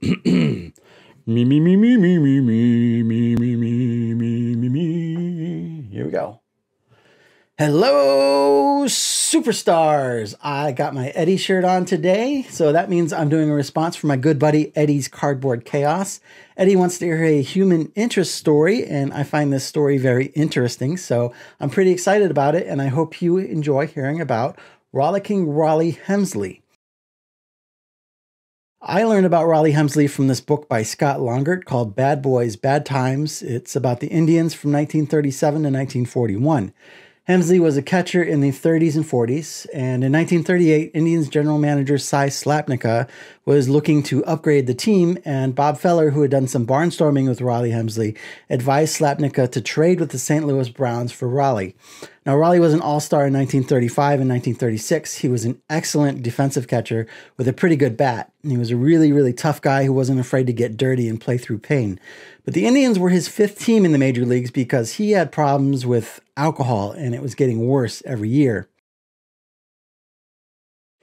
Me. Here we go. Hello, superstars. I got my Eddie shirt on today, so that means I'm doing a response for my good buddy Eddie's Cardboard Chaos. Eddie wants to hear a human interest story, and I find this story very interesting, so I'm pretty excited about it, and I hope you enjoy hearing about Rollicking Raleigh Hemsley. I learned about Raleigh Hemsley from this book by Scott Longert called Bad Boys, Bad Times. It's about the Indians from 1937 to 1941. Hemsley was a catcher in the 30s and 40s, and in 1938, Indians general manager Cy Slapnicka was looking to upgrade the team, and Bob Feller, who had done some barnstorming with Raleigh Hemsley, advised Slapnicka to trade with the St. Louis Browns for Raleigh. Now, Raleigh was an all-star in 1935 and 1936. He was an excellent defensive catcher with a pretty good bat, and he was a really, really tough guy who wasn't afraid to get dirty and play through pain. But the Indians were his fifth team in the major leagues because he had problems with alcohol, and it was getting worse every year.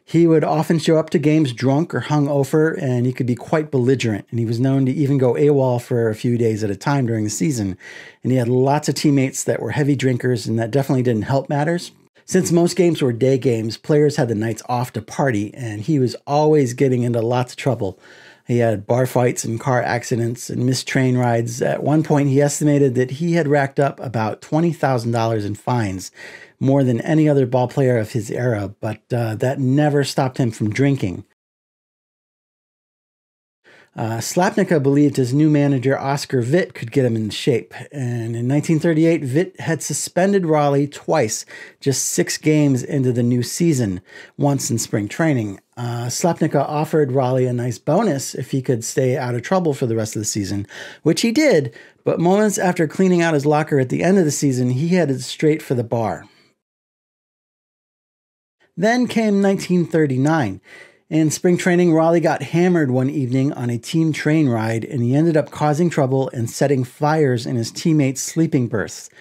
He would often show up to games drunk or hungover, and he could be quite belligerent, and he was known to even go AWOL for a few days at a time during the season. And he had lots of teammates that were heavy drinkers, and that definitely didn't help matters. Since most games were day games, players had the nights off to party, and he was always getting into lots of trouble. He had bar fights and car accidents and missed train rides. At one point, he estimated that he had racked up about $20,000 in fines, more than any other ball player of his era, but that never stopped him from drinking. Slapnicka believed his new manager, Oscar Vitt, could get him in shape. And in 1938, Vitt had suspended Raleigh twice, just 6 games into the new season, once in spring training. Slapnicka offered Raleigh a nice bonus if he could stay out of trouble for the rest of the season, which he did. But moments after cleaning out his locker at the end of the season, he headed straight for the bar. Then came 1939. In spring training, Raleigh got hammered one evening on a team train ride, and he ended up causing trouble and setting fires in his teammates' sleeping berths.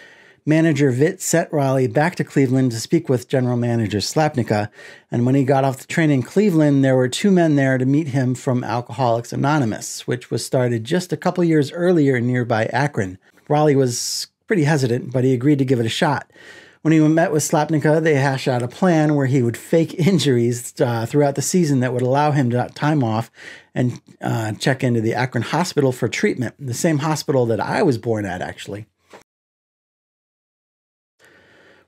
Manager Vitt sent Raleigh back to Cleveland to speak with general manager Slapnicka, and when he got off the train in Cleveland, there were 2 men there to meet him from Alcoholics Anonymous, which was started just a couple years earlier in nearby Akron. Raleigh was pretty hesitant, but he agreed to give it a shot. When he met with Slapnicka, they hashed out a plan where he would fake injuries throughout the season that would allow him to time off and check into the Akron hospital for treatment, the same hospital that I was born at, actually.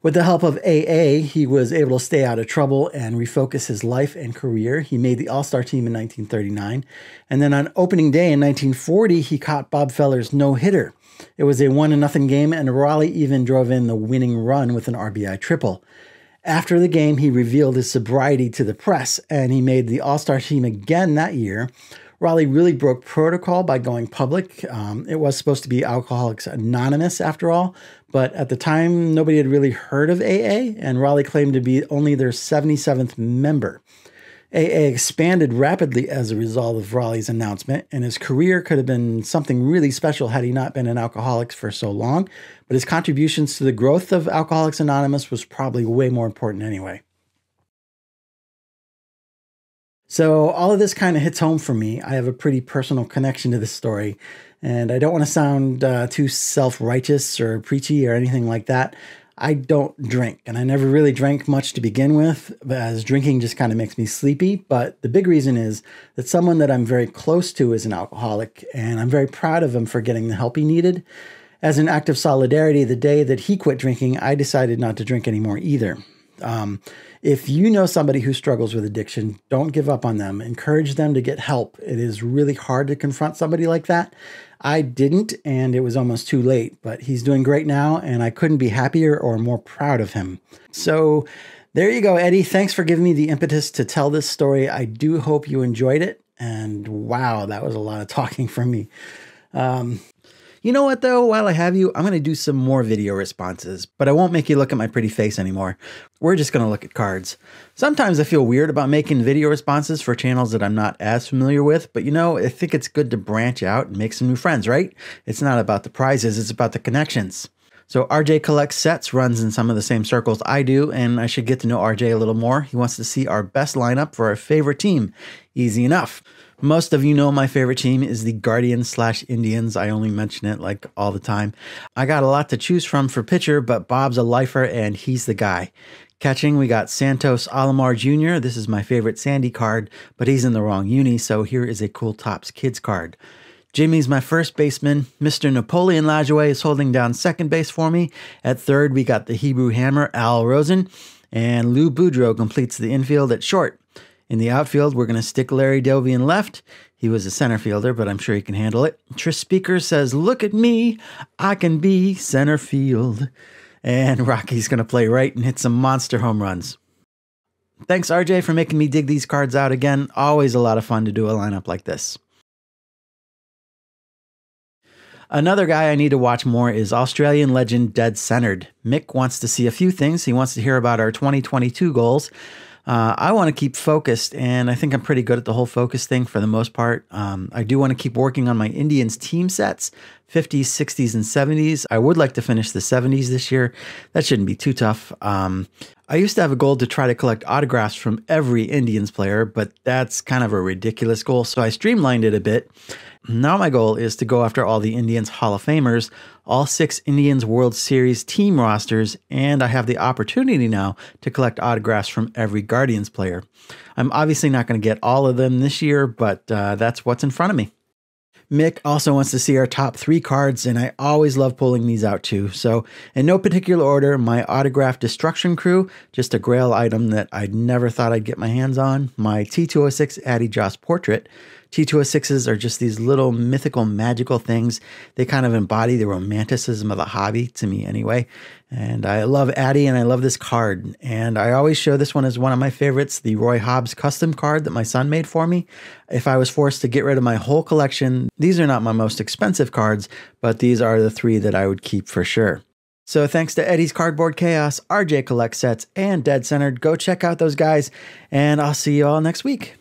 With the help of AA, he was able to stay out of trouble and refocus his life and career. He made the All-Star team in 1939. And then on opening day in 1940, he caught Bob Feller's no-hitter. It was a 1-0 game, and Raleigh even drove in the winning run with an RBI triple. After the game, he revealed his sobriety to the press, and he made the All-Star team again that year. Raleigh really broke protocol by going public. It was supposed to be Alcoholics Anonymous, after all, but at the time, nobody had really heard of AA, and Raleigh claimed to be only their 77th member. AA expanded rapidly as a result of Raleigh's announcement, and his career could have been something really special had he not been an alcoholic for so long, but his contributions to the growth of Alcoholics Anonymous was probably way more important anyway. So all of this kind of hits home for me. I have a pretty personal connection to this story, and I don't want to sound too self-righteous or preachy or anything like that. I don't drink, and I never really drank much to begin with, as drinking just kind of makes me sleepy. But the big reason is that someone that I'm very close to is an alcoholic, and I'm very proud of him for getting the help he needed. As an act of solidarity, the day that he quit drinking, I decided not to drink anymore either. If you know somebody who struggles with addiction, don't give up on them. Encourage them to get help. It is really hard to confront somebody like that. I didn't, and it was almost too late, but he's doing great now, and I couldn't be happier or more proud of him. So there you go, Eddie. Thanks for giving me the impetus to tell this story. I do hope you enjoyed it. And wow, that was a lot of talking from me. You know what, though? While I have you, I'm going to do some more video responses, but I won't make you look at my pretty face anymore. We're just going to look at cards. Sometimes I feel weird about making video responses for channels that I'm not as familiar with, but you know, I think it's good to branch out and make some new friends, right? It's not about the prizes, it's about the connections. So RJ Collect Sets runs in some of the same circles I do, and I should get to know RJ a little more. He wants to see our best lineup for our favorite team. Easy enough. Most of you know my favorite team is the Guardians/Indians. I only mention it like all the time. I got a lot to choose from for pitcher, but Bob's a lifer and he's the guy. Catching, we got Santos Alomar Jr. This is my favorite Sandy card, but he's in the wrong uni, so here is a cool Topps Kids card. Jimmy's my first baseman. Mr. Napoleon Lajoie is holding down second base for me. At third, we got the Hebrew Hammer, Al Rosen, and Lou Boudreau completes the infield at short. In the outfield, we're going to stick Larry Doby in left. He was a center fielder, but I'm sure he can handle it. Tris Speaker says, "Look at me, I can be center field." And Rocky's going to play right and hit some monster home runs. Thanks, RJ, for making me dig these cards out again. Always a lot of fun to do a lineup like this. Another guy I need to watch more is Australian legend Dead Centered. Mick wants to see a few things. He wants to hear about our 2022 goals. I want to keep focused, and I think I'm pretty good at the whole focus thing for the most part. I do want to keep working on my Indians team sets, 50s, 60s, and 70s. I would like to finish the 70s this year. That shouldn't be too tough. I used to have a goal to try to collect autographs from every Indians player, but that's kind of a ridiculous goal, so I streamlined it a bit. Now my goal is to go after all the Indians Hall of Famers, all 6 Indians World Series team rosters, and I have the opportunity now to collect autographs from every Guardians player. I'm obviously not going to get all of them this year, but that's what's in front of me. Mick also wants to see our top 3 cards, and I always love pulling these out too. So, in no particular order, my Autograph Destruction Crew, just a grail item that I never thought I'd get my hands on. My T206 Addy Joss portrait. T206s are just these little mythical, magical things. They kind of embody the romanticism of the hobby, to me anyway. And I love Addy, and I love this card. And I always show this one as one of my favorites, the Roy Hobbs custom card that my son made for me. If I was forced to get rid of my whole collection, these are not my most expensive cards, but these are the 3 that I would keep for sure. So thanks to Eddie's Cardboard Chaos, RJ Collect Sets, and Dead Centered. Go check out those guys, and I'll see you all next week.